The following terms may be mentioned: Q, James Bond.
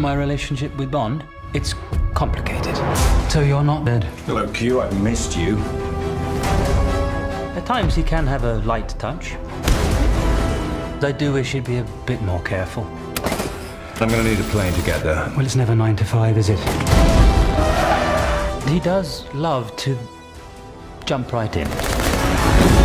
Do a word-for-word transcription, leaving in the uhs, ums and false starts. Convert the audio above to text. my relationship with Bond, it's complicated. So you're not dead. Hello, Q, I've missed you. At times he can have a light touch. I do wish he'd be a bit more careful. I'm gonna need a plane to get there. Well, it's never nine to five, is it? He does love to jump right in.